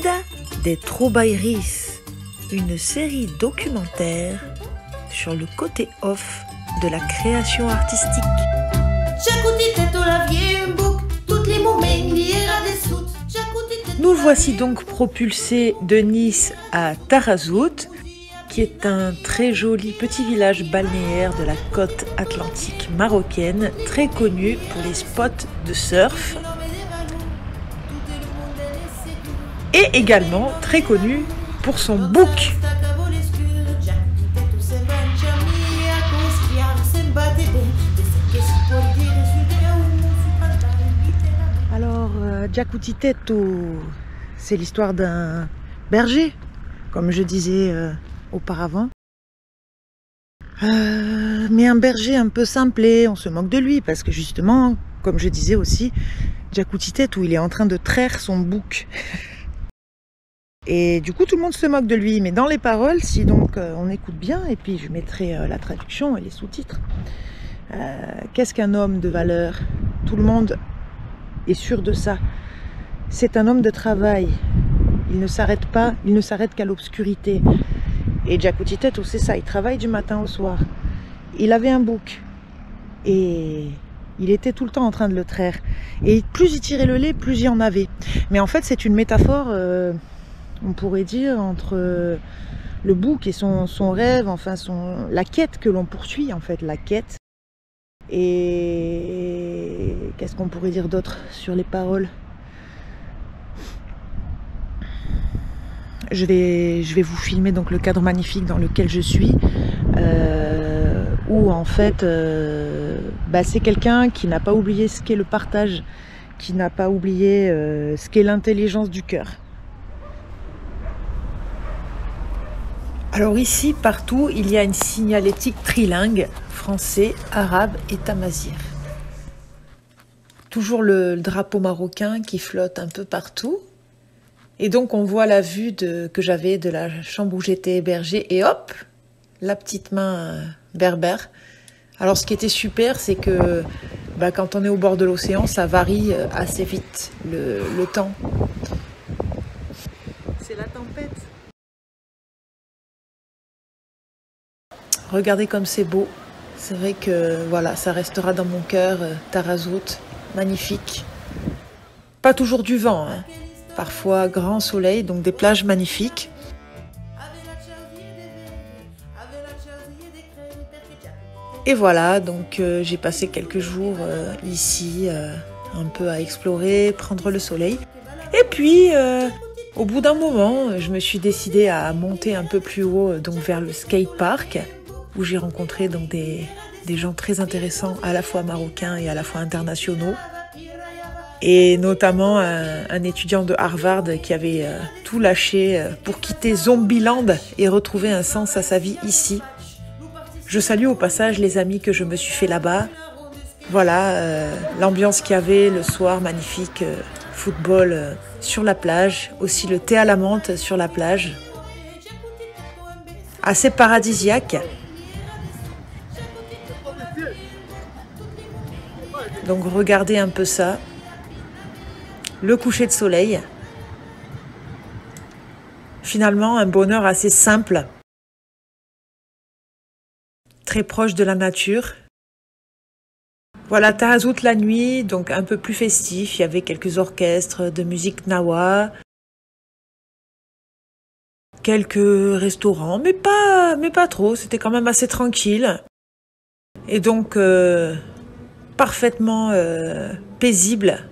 guide des Troubairitz, une série documentaire sur le côté off de la création artistique. Nous voici donc propulsés de Nice à Taghazout, qui est un très joli petit village balnéaire de la côte atlantique marocaine, très connu pour les spots de surf et également très connu pour son bouc. Alors, Jàcol Titèto, c'est l'histoire d'un berger, comme je disais auparavant. Mais un berger un peu simplé, on se moque de lui, parce que justement, comme je disais aussi, Jàcol Titèto, il est en train de traire son bouc. Et du coup, tout le monde se moque de lui. Mais dans les paroles, si donc on écoute bien, et puis je mettrai la traduction et les sous-titres. Qu'est-ce qu'un homme de valeur? Tout le monde est sûr de ça. C'est un homme de travail. Il ne s'arrête pas, il ne s'arrête qu'à l'obscurité. Et Jàcol Titèto, c'est ça, il travaille du matin au soir. Il avait un bouc. Et il était tout le temps en train de le traire. Et plus il tirait le lait, plus il y en avait. Mais en fait, c'est une métaphore... on pourrait dire entre le bouc et son rêve, enfin la quête que l'on poursuit, en fait, la quête. Et qu'est-ce qu'on pourrait dire d'autre sur les paroles? Je vais vous filmer donc le cadre magnifique dans lequel je suis, où en fait c'est quelqu'un qui n'a pas oublié ce qu'est le partage, qui n'a pas oublié ce qu'est l'intelligence du cœur. Alors ici, partout, il y a une signalétique trilingue, français, arabe et tamazigh. Toujours le drapeau marocain qui flotte un peu partout. Et donc on voit la vue que j'avais de la chambre où j'étais hébergée et hop, la petite main berbère. Alors ce qui était super, c'est que quand on est au bord de l'océan, ça varie assez vite le temps. C'est la tempête. Regardez comme c'est beau. C'est vrai que voilà, ça restera dans mon cœur. Taghazout, magnifique. Pas toujours du vent, hein. Parfois grand soleil, donc des plages magnifiques. Et voilà, donc j'ai passé quelques jours ici, un peu à explorer, prendre le soleil. Et puis... au bout d'un moment, je me suis décidée à monter un peu plus haut, donc vers le skatepark, où j'ai rencontré donc des gens très intéressants, à la fois marocains et à la fois internationaux. Et notamment un étudiant de Harvard qui avait tout lâché pour quitter Zombieland et retrouver un sens à sa vie ici. Je salue au passage les amis que je me suis fait là-bas. Voilà, l'ambiance qu'il y avait le soir, magnifique, football sur la plage, aussi le thé à la menthe sur la plage. Assez paradisiaque. Donc regardez un peu ça. Le coucher de soleil. Finalement, un bonheur assez simple. Très proche de la nature. Voilà, Taghazout la nuit, donc un peu plus festif. Il y avait quelques orchestres de musique Nawa, quelques restaurants, mais pas trop. C'était quand même assez tranquille. Et donc, parfaitement paisible.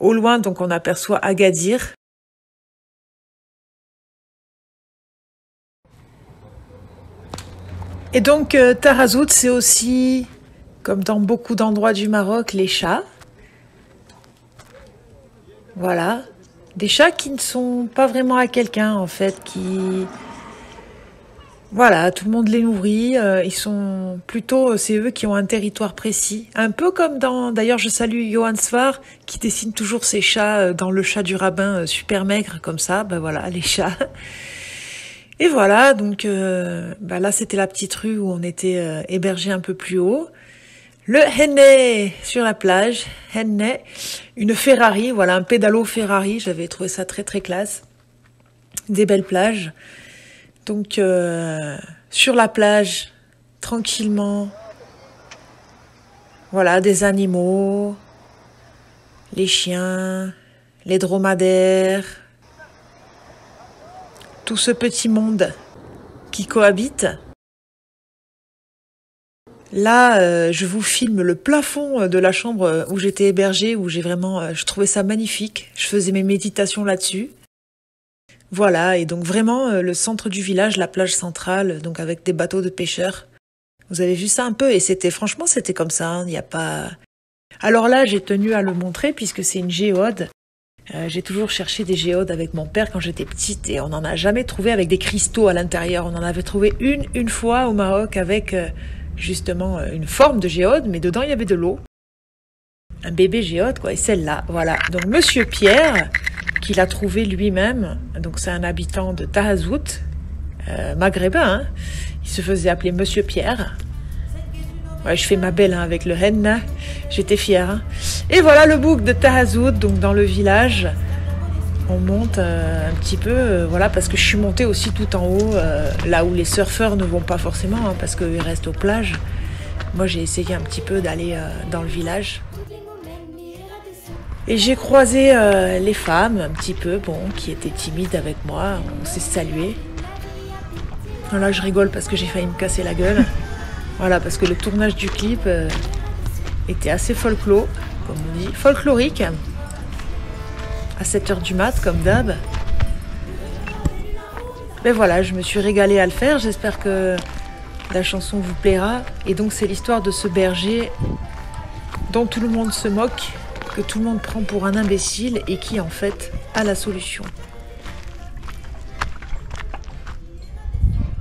Au loin, donc, on aperçoit Agadir. Et donc Taghazout, c'est aussi, comme dans beaucoup d'endroits du Maroc, les chats. Voilà, des chats qui ne sont pas vraiment à quelqu'un en fait, qui... Voilà, tout le monde les nourrit, ils sont plutôt, c'est eux qui ont un territoire précis. Un peu comme dans, d'ailleurs je salue Johann Svar, qui dessine toujours ses chats dans Le Chat du Rabbin, super maigre comme ça, voilà, les chats. Et voilà, donc là c'était la petite rue où on était hébergé un peu plus haut. Le henné sur la plage, henné, une Ferrari, voilà, un pédalo Ferrari, j'avais trouvé ça très très classe, des belles plages, donc sur la plage, tranquillement, voilà, des animaux, les chiens, les dromadaires, tout ce petit monde qui cohabite. Là, je vous filme le plafond de la chambre où j'étais hébergée, où j'ai vraiment, je trouvais ça magnifique. Je faisais mes méditations là-dessus. Voilà, et donc vraiment le centre du village, la plage centrale, donc avec des bateaux de pêcheurs. Vous avez vu ça un peu, et c'était franchement, c'était comme ça, hein, il n'y a pas... Alors là, j'ai tenu à le montrer puisque c'est une géode. J'ai toujours cherché des géodes avec mon père quand j'étais petite et on n'en a jamais trouvé avec des cristaux à l'intérieur. On en avait trouvé une fois au Maroc avec... justement une forme de géode, mais dedans il y avait de l'eau. Un bébé géode, quoi, et celle-là, voilà. Donc Monsieur Pierre, qui l'a trouvé lui-même, donc c'est un habitant de Taghazout, maghrébin, hein. Il se faisait appeler Monsieur Pierre. Ouais, je fais ma belle hein, avec le henna, j'étais fière. Hein. Et voilà le bouc de Taghazout, donc dans le village. On monte un petit peu, voilà, parce que je suis montée aussi tout en haut, là où les surfeurs ne vont pas forcément, hein, parce qu'ils restent aux plages. Moi, j'ai essayé un petit peu d'aller dans le village. Et j'ai croisé les femmes, un petit peu, bon, qui étaient timides avec moi. On s'est salués. Là, je rigole parce que j'ai failli me casser la gueule. Voilà, parce que le tournage du clip était assez folklore, comme on dit, folklorique. À 7h du mat comme d'hab. Mais voilà, je me suis régalée à le faire, j'espère que la chanson vous plaira. Et donc c'est l'histoire de ce berger dont tout le monde se moque, que tout le monde prend pour un imbécile et qui en fait a la solution.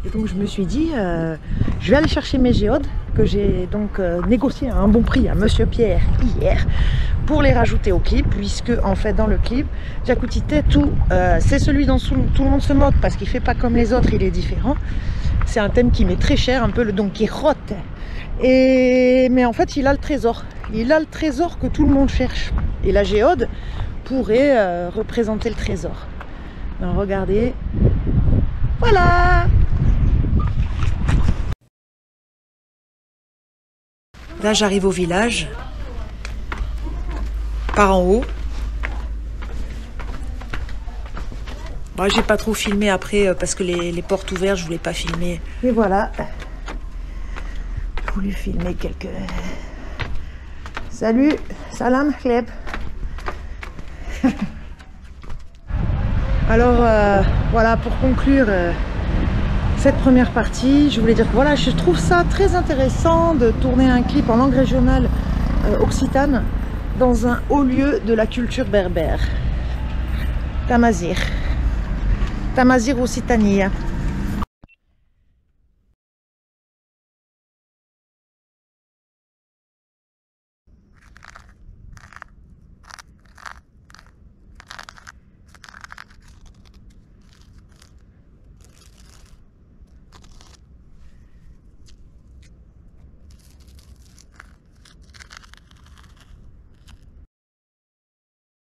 Et donc je me suis dit, je vais aller chercher mes géodes que j'ai donc négocié à un bon prix à Monsieur Pierre hier, pour les rajouter au clip, puisque en fait dans le clip Jàcol Titèto, c'est celui dont tout le monde se moque parce qu'il fait pas comme les autres, il est différent. C'est un thème qui m'est très cher, un peu le Don Quichotte. Et mais en fait il a le trésor que tout le monde cherche, et la géode pourrait représenter le trésor. Alors regardez, voilà. Là j'arrive au village, par en haut. Moi, j'ai pas trop filmé après parce que les portes ouvertes, je voulais pas filmer. Et voilà, j'ai voulu filmer quelques... Salut, salam, kleb. Alors voilà, pour conclure... cette première partie, je voulais dire que voilà, je trouve ça très intéressant de tourner un clip en langue régionale occitane dans un haut lieu de la culture berbère. Tamazirt. Tamazirt Occitania.